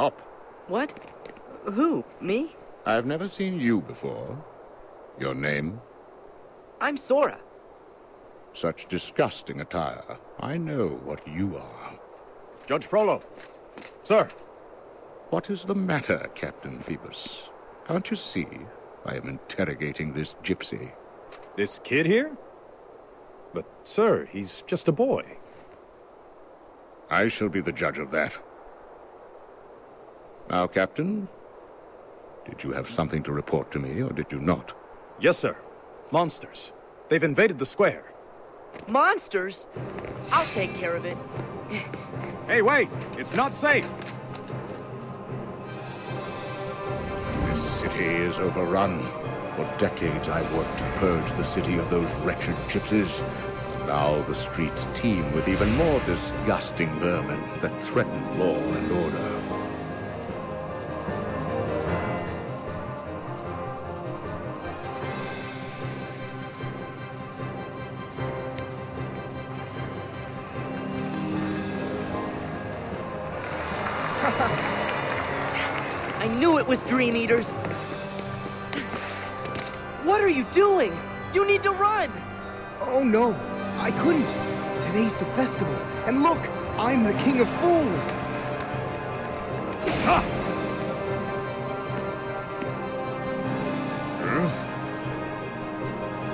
Stop. What? Who? Me? I've never seen you before. Your name? I'm Sora. Such disgusting attire. I know what you are. Judge Frollo. Sir. What is the matter, Captain Phoebus? Can't you see? I am interrogating this gypsy. This kid here? But, sir, he's just a boy. I shall be the judge of that. Now, Captain, did you have something to report to me, or did you not? Yes, sir. Monsters. They've invaded the square. Monsters? I'll take care of it. Hey, wait! It's not safe! This city is overrun. For decades I've worked to purge the city of those wretched gypsies. Now the streets teem with even more disgusting vermin that threaten law and order. I knew it was Dream Eaters. What are you doing? You need to run! Oh no, I couldn't. Today's the festival, and look, I'm the King of Fools! Ah!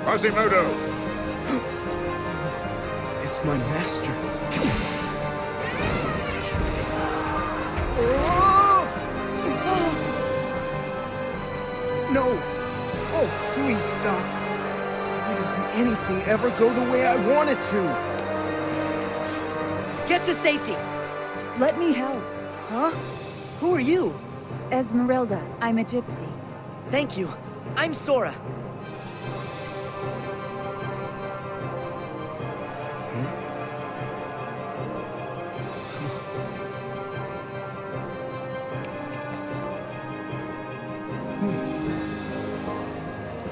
Quasimodo! It's my master. No! Oh, please stop. Why doesn't anything ever go the way I want it to? Get to safety. Let me help. Huh? Who are you? Esmeralda. I'm a gypsy. Thank you. I'm Sora.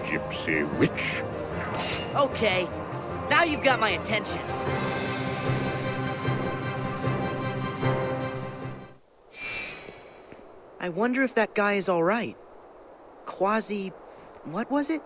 Gypsy witch. Okay, now you've got my attention. I wonder if that guy is all right. Quasi... what was it?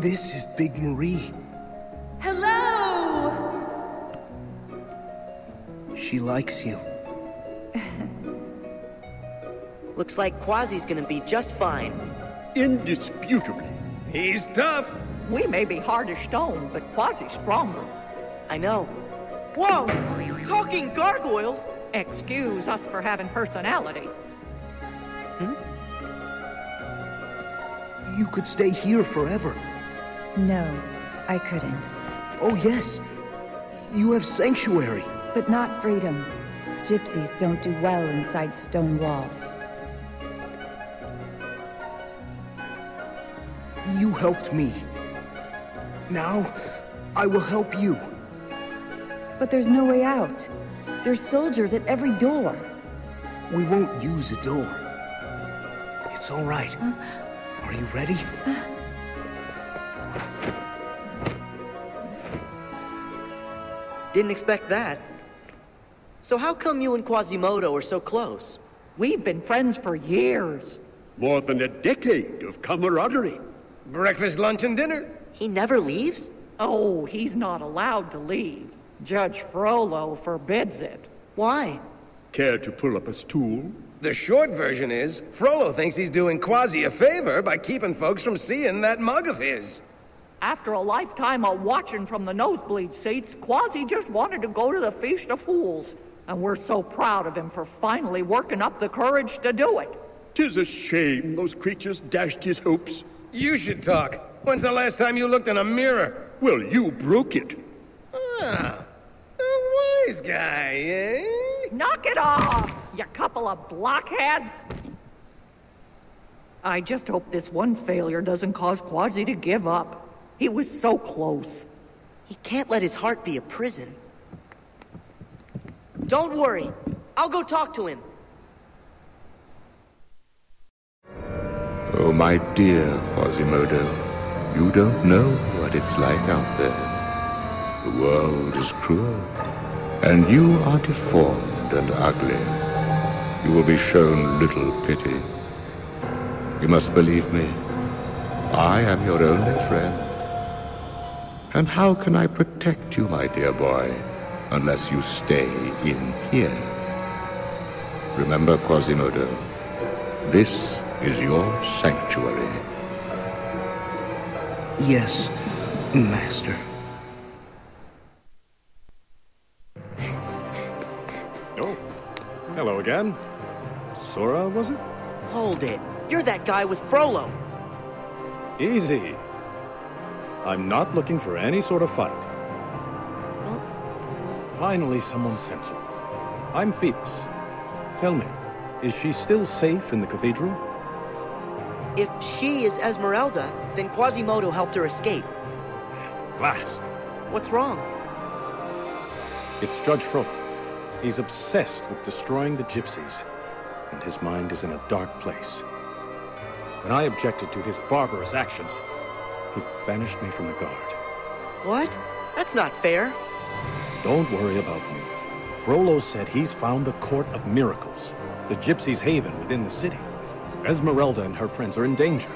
This is Big Marie. Hello! She likes you. Looks like Quasi's gonna be just fine. Indisputably. He's tough. We may be hard as stone, but Quasi's stronger. I know. Whoa! Talking gargoyles? Excuse us for having personality. Hmm? You could stay here forever. No, I couldn't. Oh, yes. You have sanctuary. But not freedom. Gypsies don't do well inside stone walls. You helped me. Now, I will help you. But there's no way out. There's soldiers at every door. We won't use a door. It's all right. Are you ready? Didn't expect that. So how come you and Quasimodo are so close? We've been friends for years. More than a decade of camaraderie. Breakfast, lunch, and dinner. He never leaves? Oh, he's not allowed to leave. Judge Frollo forbids it. Why? Care to pull up a stool? The short version is, Frollo thinks he's doing Quasi a favor by keeping folks from seeing that mug of his. After a lifetime of watching from the nosebleed seats, Quasi just wanted to go to the Feast of Fools. And we're so proud of him for finally working up the courage to do it. 'Tis a shame those creatures dashed his hopes. You should talk. When's the last time you looked in a mirror? Well, you broke it. Ah, a wise guy, eh? Knock it off, you couple of blockheads! I just hope this one failure doesn't cause Quasi to give up. He was so close. He can't let his heart be a prison. Don't worry. I'll go talk to him. Oh, my dear Quasimodo, you don't know what it's like out there. The world is cruel, and you are deformed and ugly. You will be shown little pity. You must believe me. I am your only friend. And how can I protect you, my dear boy, unless you stay in here? Remember, Quasimodo, this is your sanctuary. Yes, Master. Oh, hello again. Sora, was it? Hold it. You're that guy with Frollo. Easy. I'm not looking for any sort of fight. Well, finally, someone sensible. I'm Phoebus. Tell me, is she still safe in the cathedral? If she is Esmeralda, then Quasimodo helped her escape. Last. What's wrong? It's Judge Frollo. He's obsessed with destroying the gypsies, and his mind is in a dark place. When I objected to his barbarous actions, he banished me from the guard. What? That's not fair. Don't worry about me. Frollo said he's found the Court of Miracles, the gypsies' haven within the city. Esmeralda and her friends are in danger.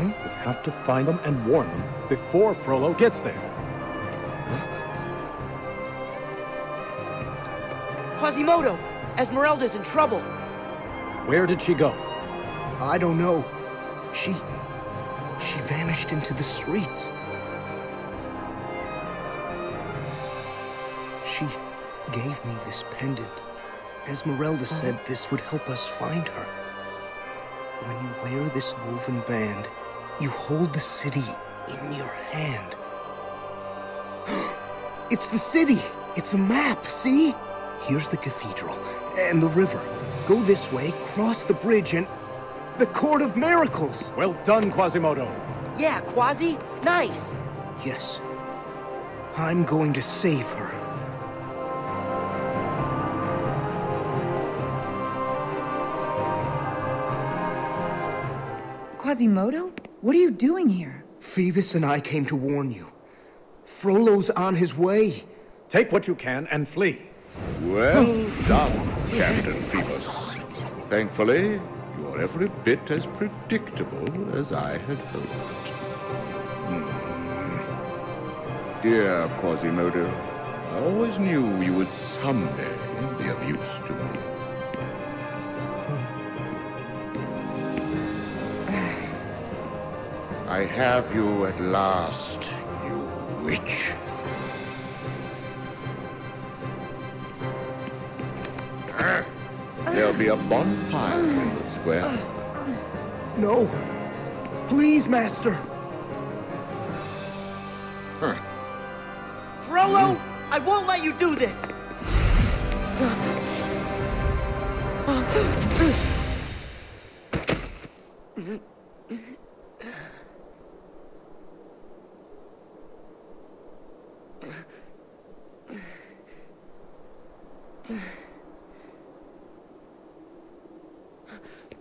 We have to find them and warn them before Frollo gets there. Quasimodo! Esmeralda's in trouble! Where did she go? I don't know. She vanished into the streets. She gave me this pendant. Esmeralda said this would help us find her. When you wear this woven band, you hold the city in your hand. It's the city! It's a map, see? Here's the cathedral, and the river. Go this way, cross the bridge, and... the Court of Miracles! Well done, Quasimodo! Yeah, Quasi, nice! Yes. I'm going to save her. Quasimodo? What are you doing here? Phoebus and I came to warn you. Frollo's on his way. Take what you can and flee. Well done, Captain Phoebus. Thankfully, you're every bit as predictable as I had hoped. Dear Quasimodo, I always knew you would someday be of use to me. I have you at last, you witch. There'll be a bonfire in the square. No. Please, Master. Frollo, I won't let you do this.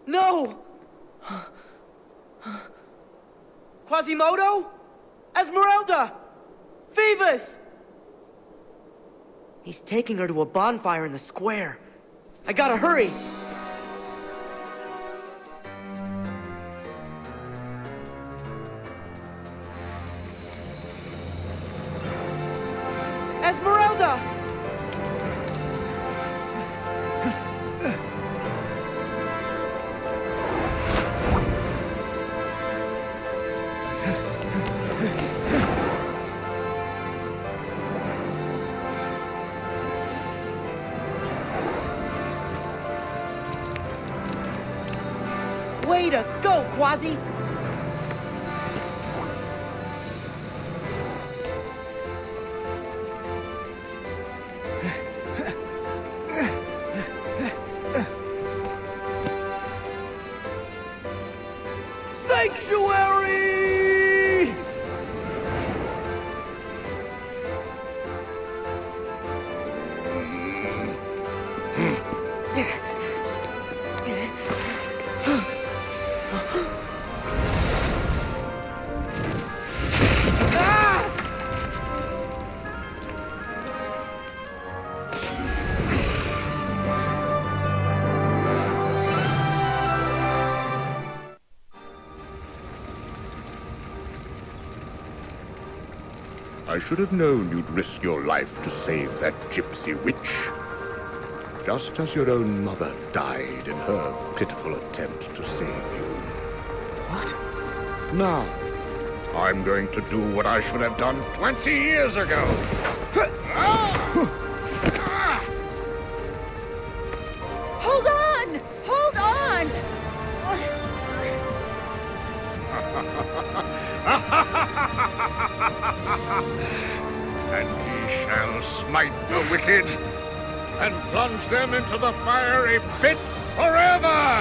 No! Quasimodo? Esmeralda! Phoebus! He's taking her to a bonfire in the square. I gotta hurry! Esmeralda! Way to go, Quasi! Sanctuary! I should have known you'd risk your life to save that gypsy witch. Just as your own mother died in her pitiful attempt to save you. What? Now, I'm going to do what I should have done 20 years ago. Hold on! Hold on! And he shall smite the wicked and plunge them into the fiery pit forever!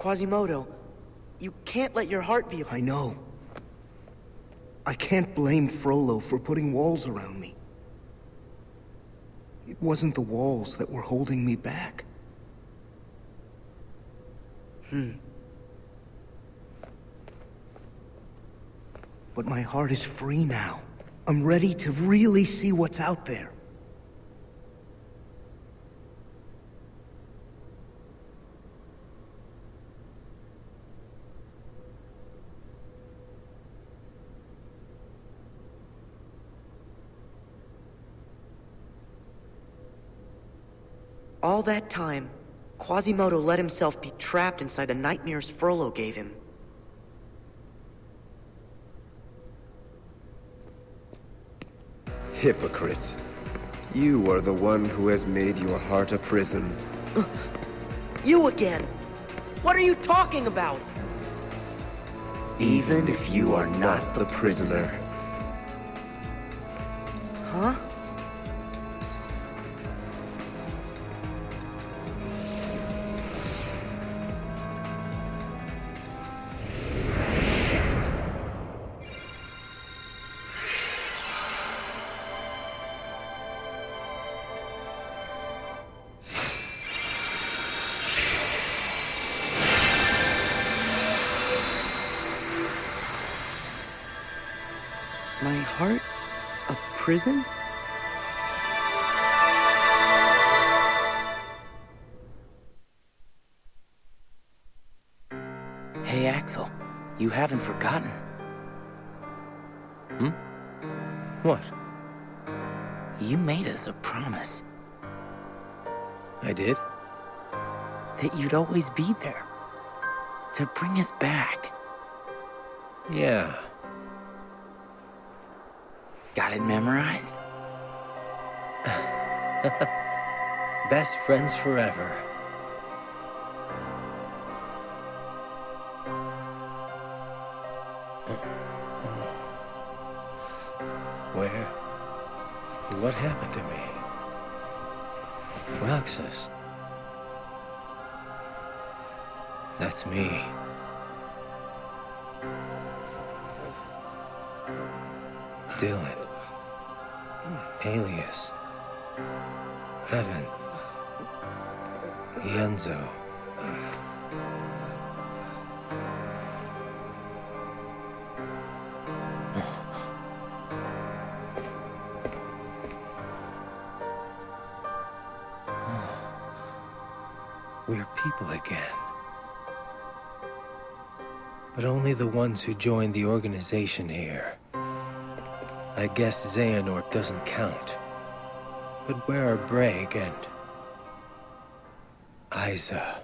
Quasimodo, you can't let your heart be... I know. I can't blame Frollo for putting walls around me. It wasn't the walls that were holding me back. But my heart is free now. I'm ready to really see what's out there. All that time, Quasimodo let himself be trapped inside the nightmares Frollo gave him. Hypocrite. You are the one who has made your heart a prison. You again? What are you talking about? Even if you are not the prisoner. Huh? Prison? Hey, Axel. You haven't forgotten. What? You made us a promise. I did? That you'd always be there. To bring us back. Yeah. Got it memorized? Best friends forever. Where? What happened to me? Roxas. That's me. Dylan. Alias, Evan, Yenzo. We are people again. But only the ones who joined the organization here. I guess Xehanort doesn't count. But where are Brag and... Isa?